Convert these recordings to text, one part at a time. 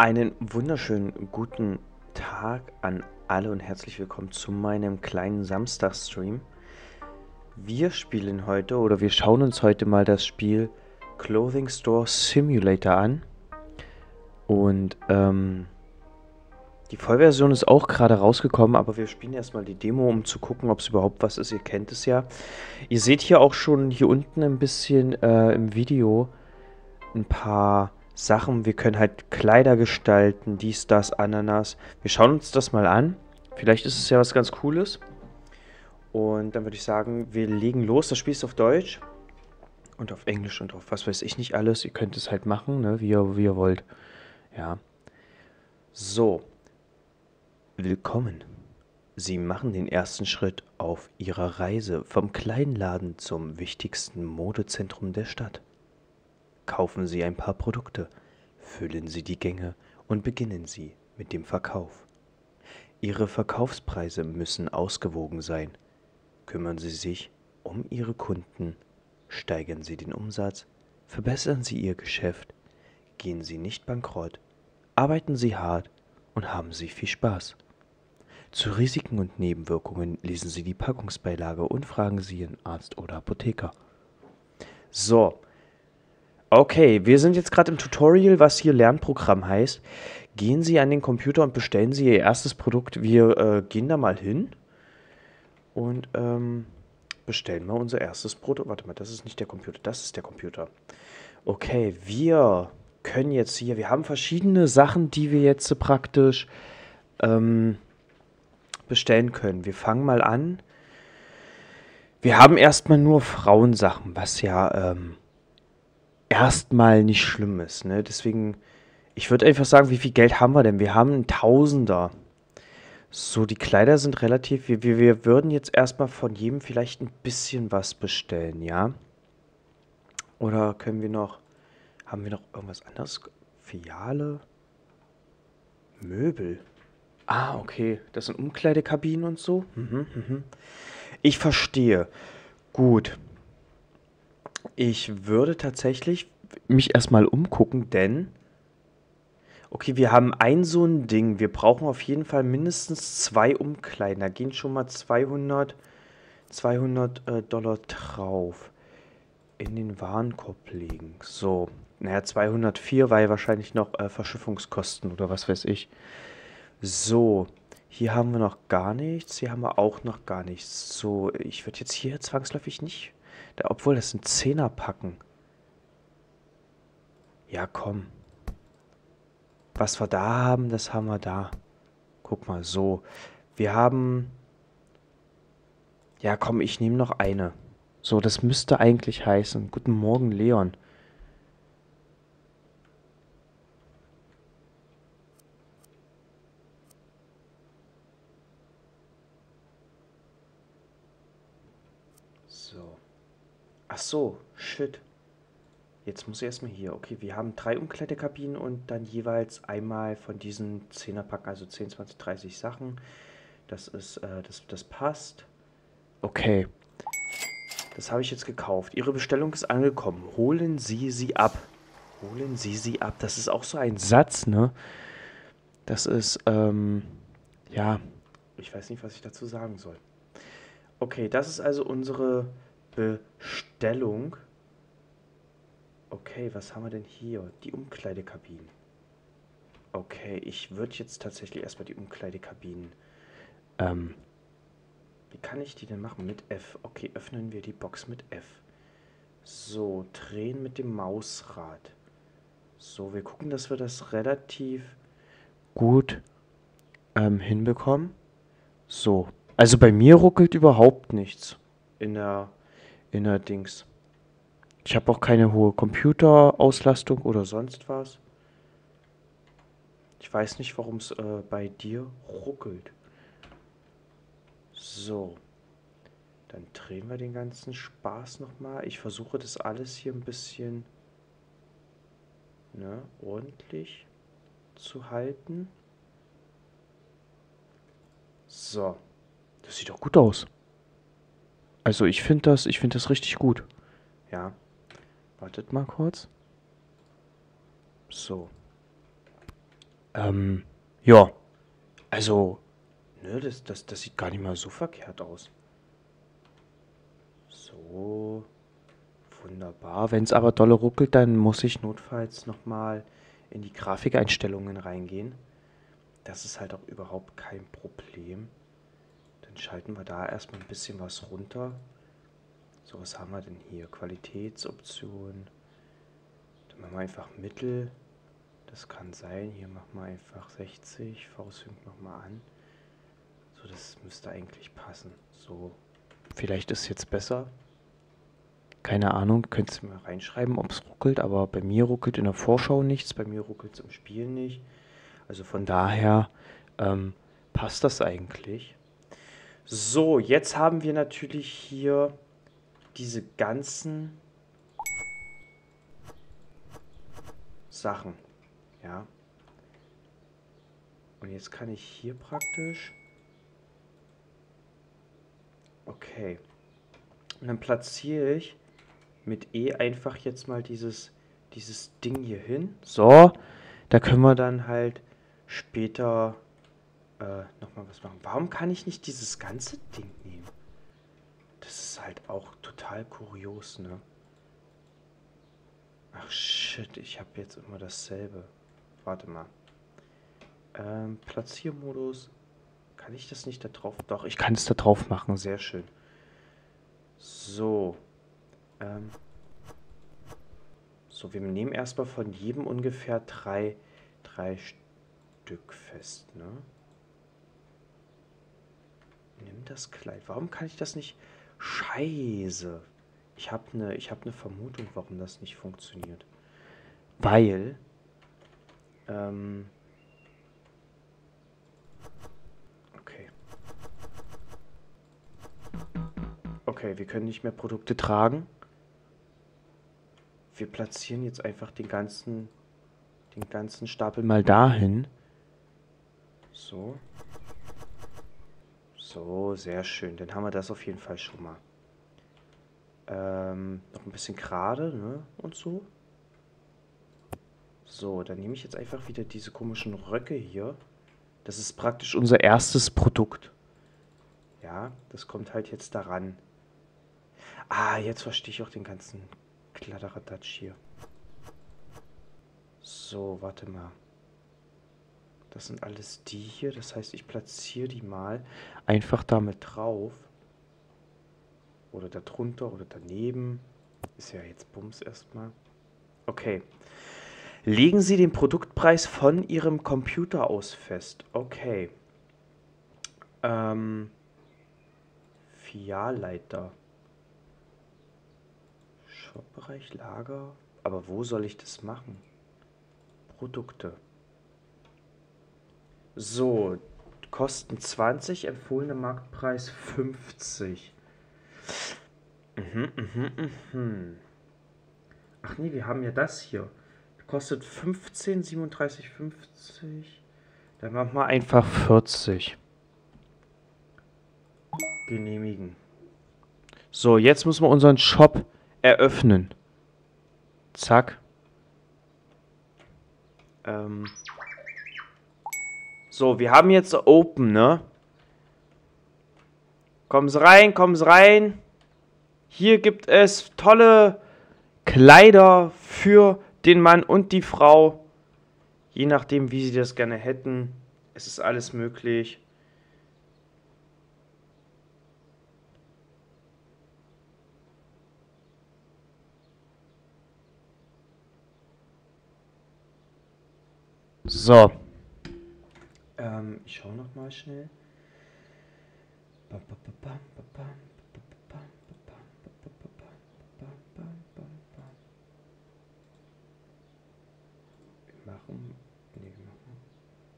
Einen wunderschönen guten Tag an alle und herzlich willkommen zu meinem kleinen Samstagstream. Wir spielen heute oder wir schauen uns heute mal das Spiel Clothing Store Simulator an. Und die Vollversion ist auch gerade rausgekommen, aber wir spielen erstmal die Demo, um zu gucken, ob es überhaupt was ist. Ihr kennt es ja. Ihr seht hier auch schon hier unten ein bisschen im Video ein paar Sachen. Wir können halt Kleider gestalten, dies, das, Ananas. Wir schauen uns das mal an. Vielleicht ist es ja was ganz Cooles. Und dann würde ich sagen, wir legen los. Das Spiel ist auf Deutsch und auf Englisch und auf was weiß ich nicht alles. Ihr könnt es halt machen, ne? wie ihr wollt. Ja. So. Willkommen. Sie machen den ersten Schritt auf ihrer Reise vom kleinen Laden zum wichtigsten Modezentrum der Stadt. Kaufen Sie ein paar Produkte, füllen Sie die Gänge und beginnen Sie mit dem Verkauf. Ihre Verkaufspreise müssen ausgewogen sein. Kümmern Sie sich um Ihre Kunden, steigern Sie den Umsatz, verbessern Sie Ihr Geschäft, gehen Sie nicht bankrott, arbeiten Sie hart und haben Sie viel Spaß. Zu Risiken und Nebenwirkungen lesen Sie die Packungsbeilage und fragen Sie Ihren Arzt oder Apotheker. So. Okay, wir sind jetzt gerade im Tutorial, was hier Lernprogramm heißt. Gehen Sie an den Computer und bestellen Sie Ihr erstes Produkt. Wir gehen da mal hin und bestellen mal unser erstes Produkt. Warte mal, das ist nicht der Computer, das ist der Computer. Okay, wir können jetzt hier, wir haben verschiedene Sachen, die wir jetzt praktisch bestellen können. Wir fangen mal an. Wir haben erstmal nur Frauensachen, was ja erstmal nicht schlimm ist, ne? Deswegen, ich würde einfach sagen, wie viel Geld haben wir denn? Wir haben einen Tausender. So, die Kleider sind relativ, wir würden jetzt erstmal von jedem vielleicht ein bisschen was bestellen, ja? Oder können wir noch, haben wir noch irgendwas anderes? Filiale? Möbel? Ah, okay, das sind Umkleidekabinen und so. Ich verstehe. Gut. Ich würde tatsächlich mich erstmal umgucken, denn okay, wir haben ein so ein Ding. Wir brauchen auf jeden Fall mindestens 2 Umkleiden. Da gehen schon mal 200 Dollar drauf. In den Warenkorb legen. So, naja, 204 war ja wahrscheinlich noch Verschiffungskosten oder was weiß ich. So, hier haben wir noch gar nichts. Hier haben wir auch noch gar nichts. So, ich würde jetzt hier zwangsläufig nicht... Da, obwohl, das sind 10er Packen. Ja, komm. Was wir da haben, das haben wir da. Guck mal, so. Wir haben... Ja, komm, ich nehme noch eine. So, das müsste eigentlich heißen. Guten Morgen, Leon. So. Ach so, shit. Jetzt muss ich erstmal hier. Okay, wir haben 3 Umkleidekabinen und dann jeweils einmal von diesen 10er-Packen, also 10, 20, 30 Sachen. Das ist, das passt. Okay. Das habe ich jetzt gekauft. Ihre Bestellung ist angekommen. Holen Sie sie ab. Holen Sie sie ab. Das ist auch so ein Satz, ne? Das ist, ja. Ich weiß nicht, was ich dazu sagen soll. Okay, das ist also unsere Bestellung. Okay, was haben wir denn hier? Die Umkleidekabinen. Okay, ich würde jetzt tatsächlich erstmal die Umkleidekabinen. Wie kann ich die denn machen? Mit F. Okay, öffnen wir die Box mit F. So, drehen mit dem Mausrad. So, wir gucken, dass wir das relativ gut hinbekommen. So, also bei mir ruckelt überhaupt nichts in der Dings. Ich habe auch keine hohe Computerauslastung oder sonst was. Ich weiß nicht, warum es bei dir ruckelt. So. Dann drehen wir den ganzen Spaß nochmal. Ich versuche das alles hier ein bisschen, ne, ordentlich zu halten. So. Das sieht doch gut aus. Also ich finde das, richtig gut. Ja. Wartet mal kurz. So. Ja, also, ne, das sieht gar nicht mal so verkehrt aus. So, wunderbar. Wenn es aber dolle ruckelt, dann muss ich notfalls nochmal in die Grafikeinstellungen reingehen. Das ist halt auch überhaupt kein Problem. Dann schalten wir da erstmal ein bisschen was runter. So, was haben wir denn hier? Qualitätsoptionen. Dann machen wir einfach Mittel. Das kann sein. Hier machen wir einfach 60. V-Sync machen wir an. So, das müsste eigentlich passen. So, vielleicht ist es jetzt besser. Keine Ahnung. Könntest du mal reinschreiben, ob es ruckelt. Aber bei mir ruckelt in der Vorschau nichts. Bei mir ruckelt es im Spiel nicht. Also von daher passt das eigentlich. So, jetzt haben wir natürlich hier diese ganzen Sachen. Ja. Und jetzt kann ich hier praktisch... Okay. Und dann platziere ich mit E einfach jetzt mal dieses Ding hier hin. So, da können wir dann halt später nochmal was machen. Warum kann ich nicht dieses ganze Ding nehmen? Das ist halt auch total kurios, ne? Ach shit, ich habe jetzt immer dasselbe. Warte mal. Platziermodus. Kann ich das nicht da drauf? Doch, ich kann es da drauf machen. Sehr schön. So. So, wir nehmen erstmal von jedem ungefähr drei Stück fest, ne? Nimm das Kleid. Warum kann ich das nicht? Scheiße. Ich hab ne Vermutung, warum das nicht funktioniert. Weil Okay, wir können nicht mehr Produkte tragen. Wir platzieren jetzt einfach den ganzen Stapel mal dahin. So. So, sehr schön. Dann haben wir das auf jeden Fall schon mal. Noch ein bisschen gerade, ne? Und so. So, dann nehme ich jetzt einfach wieder diese komischen Röcke hier. Das ist praktisch unser erstes Produkt. Ja, das kommt halt jetzt daran. Ah, jetzt verstehe ich auch den ganzen Kladderadatsch hier. So, warte mal. Das sind alles die hier. Das heißt, ich platziere die mal einfach damit drauf. Oder da drunter oder daneben. Ist ja jetzt Bums erstmal. Okay. Legen Sie den Produktpreis von Ihrem Computer aus fest. Okay. Filialleiter. Shopbereich, Lager. Aber wo soll ich das machen? Produkte. So. Kosten 20, empfohlener Marktpreis 50. Ach nee, wir haben ja das hier. Kostet 15, 37, 50. Dann machen wir einfach 40. Genehmigen. So, jetzt müssen wir unseren Shop eröffnen. Zack. So, wir haben jetzt Open, ne? Kommen Sie rein, kommen Sie rein. Hier gibt es tolle Kleider für den Mann und die Frau. Je nachdem, wie sie das gerne hätten. Es ist alles möglich. So. Ich schaue nochmal schnell.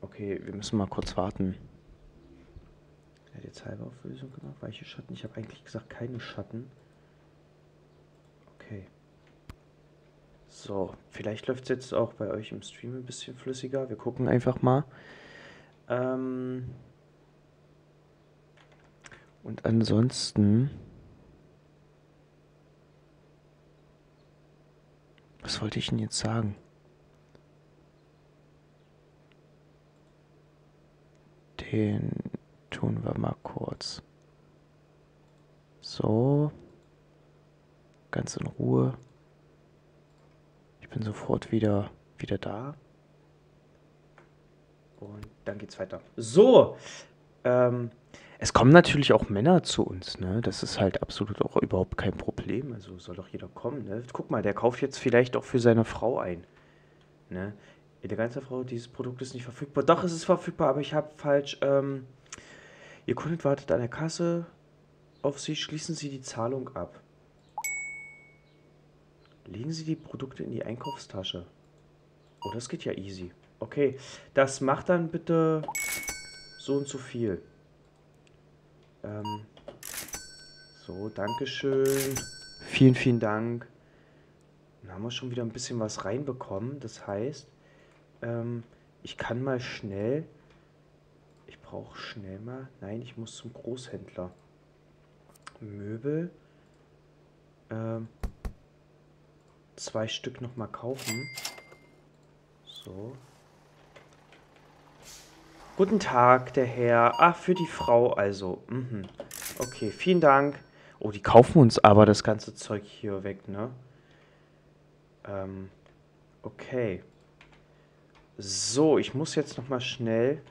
Okay, wir müssen mal kurz warten. Er hat jetzt halbe Auflösung gemacht. Weiche Schatten. Ich habe eigentlich gesagt, keine Schatten. Okay. So, vielleicht läuft es jetzt auch bei euch im Stream ein bisschen flüssiger. Wir gucken einfach mal. Und ansonsten... Was wollte ich denn jetzt sagen? Den tun wir mal kurz. So. Ganz in Ruhe. Ich bin sofort wieder da. Und dann geht's weiter. So. Es kommen natürlich auch Männer zu uns, ne? Das ist halt absolut auch überhaupt kein Problem. Also soll doch jeder kommen, ne? Guck mal, der kauft jetzt vielleicht auch für seine Frau ein, ne? Die ganze Frau, dieses Produkt ist nicht verfügbar. Doch, es ist verfügbar, aber ich habe falsch. Ihr Kunde wartet an der Kasse auf Sie. Schließen Sie die Zahlung ab. Legen Sie die Produkte in die Einkaufstasche. Oh, das geht ja easy. Okay, das macht dann bitte so und so viel. So, Dankeschön. Vielen, vielen Dank. Dann haben wir schon wieder ein bisschen was reinbekommen. Das heißt, ich kann mal schnell... Ich brauche schnell mal... Nein, ich muss zum Großhändler. Möbel. 2 Stück nochmal kaufen. So. Guten Tag, der Herr. Ach, für die Frau also. Mhm. Okay, vielen Dank. Oh, die kaufen uns aber das ganze Zeug hier weg, ne? Okay. So, ich muss jetzt nochmal schnell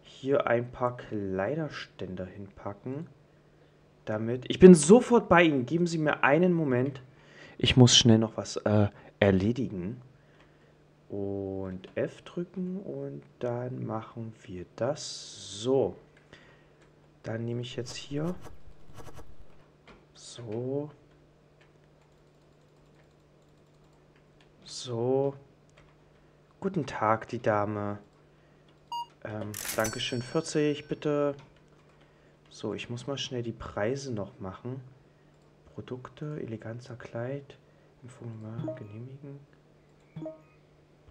hier ein paar Kleiderständer hinpacken. Damit... Ich bin sofort bei Ihnen. Geben Sie mir einen Moment. Ich muss schnell noch was erledigen. Und F drücken und dann machen wir das so. Dann nehme ich jetzt hier so. So. Guten Tag, die Dame. Dankeschön, 40, bitte. So, ich muss mal schnell die Preise noch machen. Produkte, eleganter Kleid. Informal genehmigen.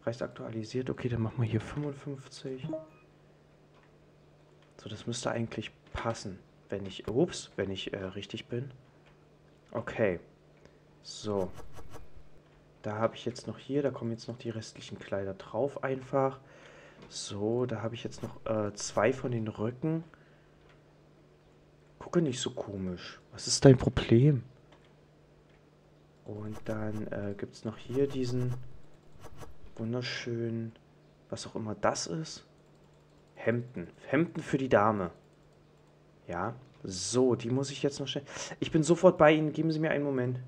Preis aktualisiert. Okay, dann machen wir hier 55. So, das müsste eigentlich passen, wenn ich... Ups, wenn ich richtig bin. Okay. So. Da habe ich jetzt noch hier, da kommen jetzt noch die restlichen Kleider drauf einfach. So, da habe ich jetzt noch 2 von den Röcken. Gucke nicht so komisch. Was ist dein Problem? Und dann gibt es noch hier diesen... wunderschön, was auch immer das ist. Hemden. Hemden für die Dame. Ja, so, die muss ich jetzt noch schnell... Ich bin sofort bei Ihnen, geben Sie mir einen Moment.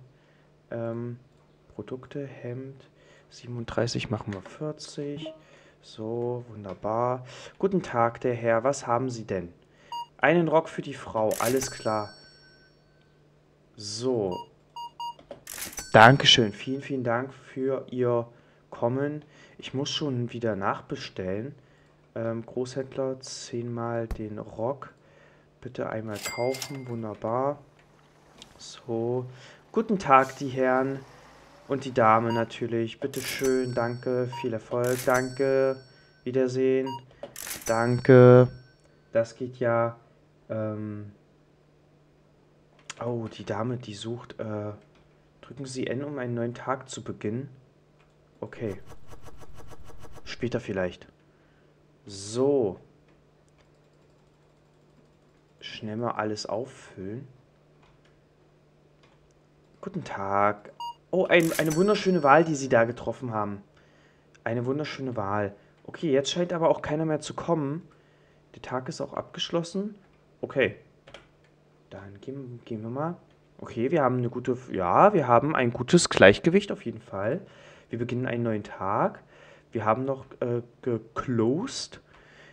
Produkte, Hemd, 37 machen wir 40. So, wunderbar. Guten Tag, der Herr, was haben Sie denn? Einen Rock für die Frau, alles klar. So. Dankeschön, vielen, vielen Dank für Ihr... kommen. Ich muss schon wieder nachbestellen. Großhändler, 10-mal den Rock. Bitte einmal kaufen. Wunderbar. So. Guten Tag, die Herren und die Dame natürlich. Bitte schön. Danke. Viel Erfolg. Danke. Wiedersehen. Danke. Das geht ja. Oh, die Dame, die sucht. Drücken Sie N, um einen neuen Tag zu beginnen. Okay. Später vielleicht. So. Schnell mal alles auffüllen. Guten Tag. Oh, eine wunderschöne Wahl, die Sie da getroffen haben. Eine wunderschöne Wahl. Okay, jetzt scheint aber auch keiner mehr zu kommen. Der Tag ist auch abgeschlossen. Okay. Dann gehen wir mal. Okay, wir haben eine gute... Ja, wir haben ein gutes Gleichgewicht auf jeden Fall. Wir beginnen einen neuen Tag. Wir haben noch geclosed.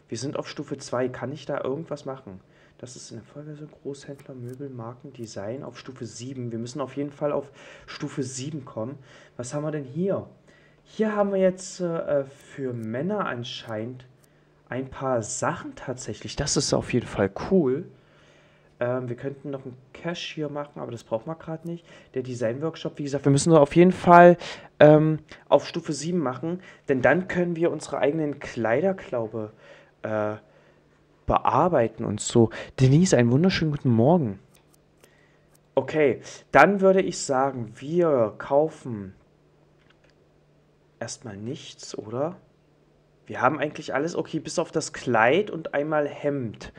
Wir sind auf Stufe 2. Kann ich da irgendwas machen? Das ist in der Folge Großhändler, Möbel, Marken, Design auf Stufe 7. Wir müssen auf jeden Fall auf Stufe 7 kommen. Was haben wir denn hier? Hier haben wir jetzt für Männer anscheinend ein paar Sachen tatsächlich. Das ist auf jeden Fall cool. Wir könnten noch einen Cashier machen, aber das braucht man gerade nicht. Der Design-Workshop, wie gesagt, wir müssen auf jeden Fall auf Stufe 7 machen, denn dann können wir unsere eigenen Kleider, glaube ich, bearbeiten und so. Denise, einen wunderschönen guten Morgen. Okay, dann würde ich sagen, wir kaufen erstmal nichts, oder? Wir haben eigentlich alles, okay, bis auf das Kleid und einmal Hemd.